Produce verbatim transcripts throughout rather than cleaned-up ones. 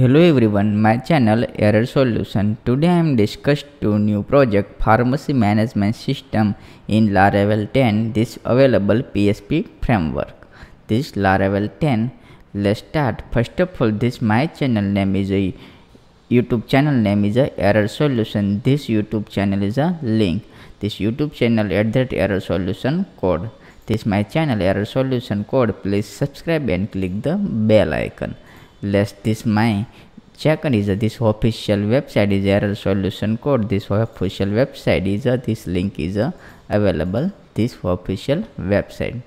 Hello everyone, my channel Error Solution. Today I am discussed two new project, pharmacy management system in Laravel ten. This available P H P framework. This Laravel ten. Let's start. First of all, this my channel name is a YouTube channel name is a Error Solution. This YouTube channel is a link. This YouTube channel at that Error Solution code. This my channel Error Solution code. Please subscribe and click the bell icon. Let's this my checker is a, this official website is Error Solution code. This official website is a, this link is a, available this official website.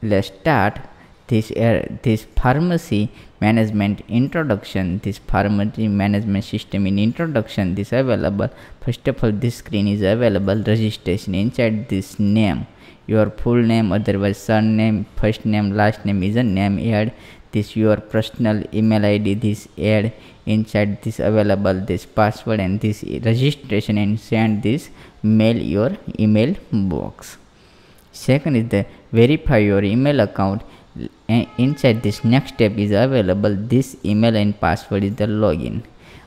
Let's start this uh, this pharmacy management introduction. This pharmacy management system in introduction this available. First of all, this screen is available registration. Inside this name, your full name, otherwise surname, first name, last name is a name add. This your personal email I D, this add inside this available this password and this registration and send this mail your email box. Second is the verify your email account. Inside this next step is available this email and password is the login.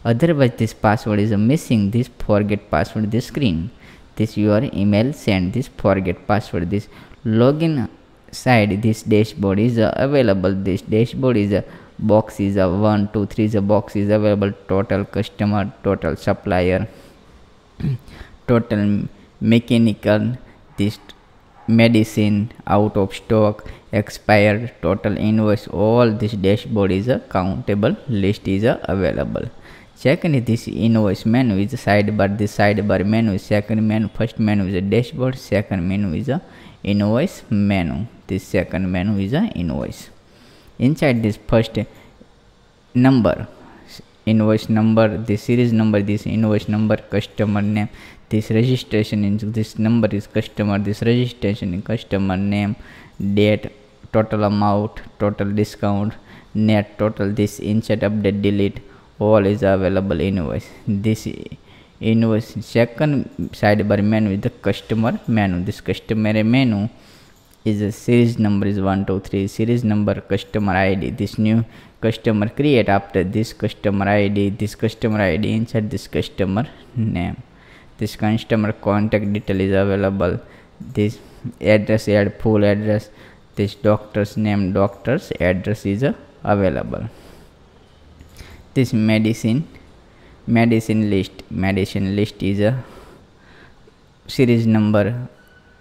Otherwise this password is missing, this forget password this screen. This your email send this forget password. This login side this dashboard is uh, available. This dashboard is a uh, box is a uh, one two three is a box is available. Total customer, total supplier, total mechanical, this medicine, out of stock, expired, total invoice, all this dashboard is a uh, countable list is uh, available. Second, this invoice menu is sidebar. This sidebar menu is second menu. First menu is a dashboard, second menu is a uh, invoice menu. This second menu is a invoice. Inside this first number, invoice number, this series number, this invoice number, customer name, this registration into this number is customer, this registration in customer name, date, total amount, total discount, net total, this insert, update, delete, all is available invoice. This invoice second sidebar menu is the customer menu. This customer menu is a series number is one two three, series number, customer I D, this new customer create. After this customer I D, this customer I D inside this customer name, this customer contact detail is available. This address, add full address, this doctor's name, doctor's address is uh, available. This medicine medicine list, medicine list is a series number,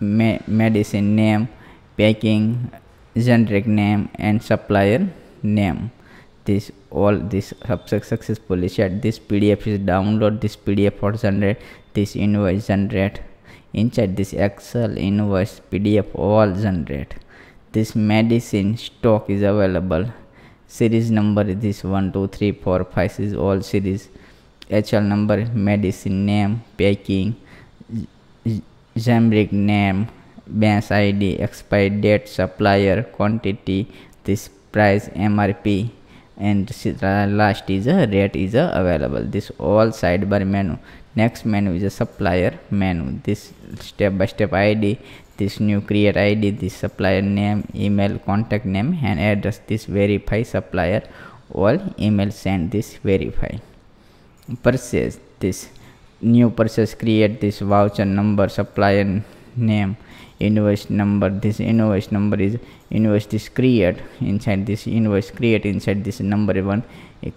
me medicine name, packing, generic name and supplier name. This all this successfully shared. This P D F is download, this P D F for generate, this invoice generate. Inside this Excel invoice P D F all generate. This medicine stock is available, series number is this one two three four five is all series. H L number, medicine name, packing, generic name, batch I D, expired date, supplier, quantity, this price, M R P, and last is a rate is a available. This all sidebar menu. Next menu is a supplier menu. This step by step I D, this new create I D, this supplier name, email, contact name, and address. This verify supplier, all email send this verify. Purchase this new purchase create, this voucher number, supplier name, invoice number, this invoice number is invoice this create. Inside this invoice create, inside this number one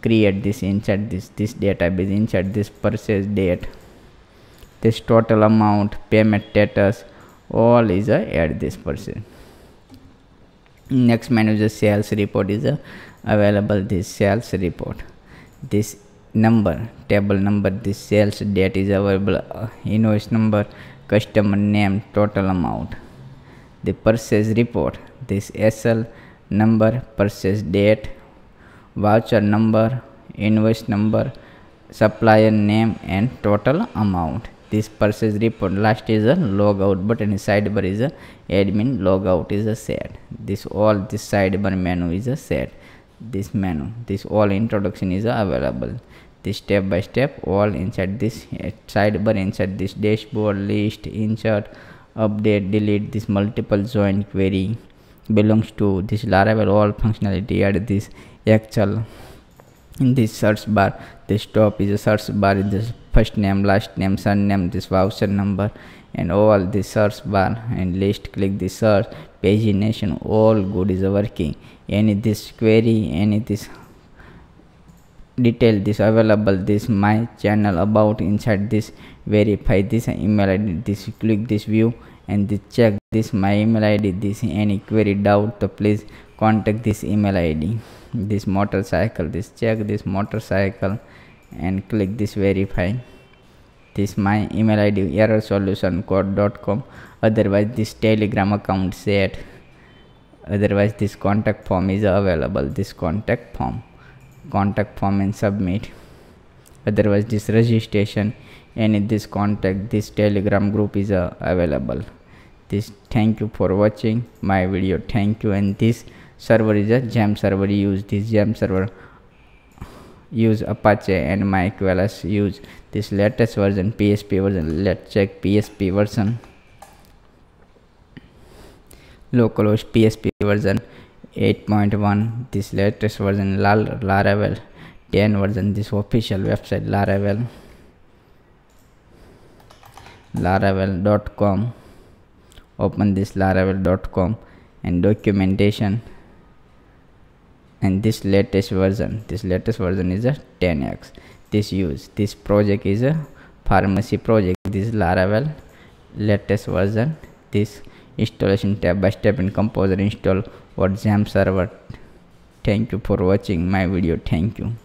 create, this inside this this database, inside this purchase date, this total amount, payment status, all is a add this person. Next menu is a sales report is a available. This sales report, this number, table number, this sales date is available, uh, invoice number, customer name, total amount. The purchase report, this S L number, purchase date, voucher number, invoice number, supplier name and total amount. This purchase report. Last is a logout button. Sidebar is a admin logout is a set. This all this sidebar menu is a set. This menu, this all introduction is available. This step by step all inside this sidebar, inside this dashboard, list, insert, update, delete, this multiple join query belongs to this Laravel, all functionality add, this actual in this search bar. This top is a search bar. This first name, last name, surname, this voucher number and all the search bar and list. Click the search, pagination, all good is working. Any this query, any this detail, this available, this my channel, about, inside this, verify this email I D, this click this view and this check this my email I D, this any query doubt, please contact this email I D, this motorcycle, this check this motorcycle and click this verify. This my email I D error solution code dot com, otherwise this Telegram account set, otherwise this contact form is available, this contact form, contact form and submit, otherwise this registration and in this contact this Telegram group is uh, available. This thank you for watching my video, thank you. And this server is a XAMPP server, use this XAMPP server, use Apache and MySQL, use this latest version P H P version. Let's check P H P version, localhost P H P version eight point one, this latest version Laravel ten version, this official website Laravel, laravel dot com, open this laravel dot com and documentation, and this latest version, this latest version is a ten X. This use this project is a pharmacy project, this Laravel latest version, this installation step by step in Composer install or XAMPP server. Thank you for watching my video, thank you.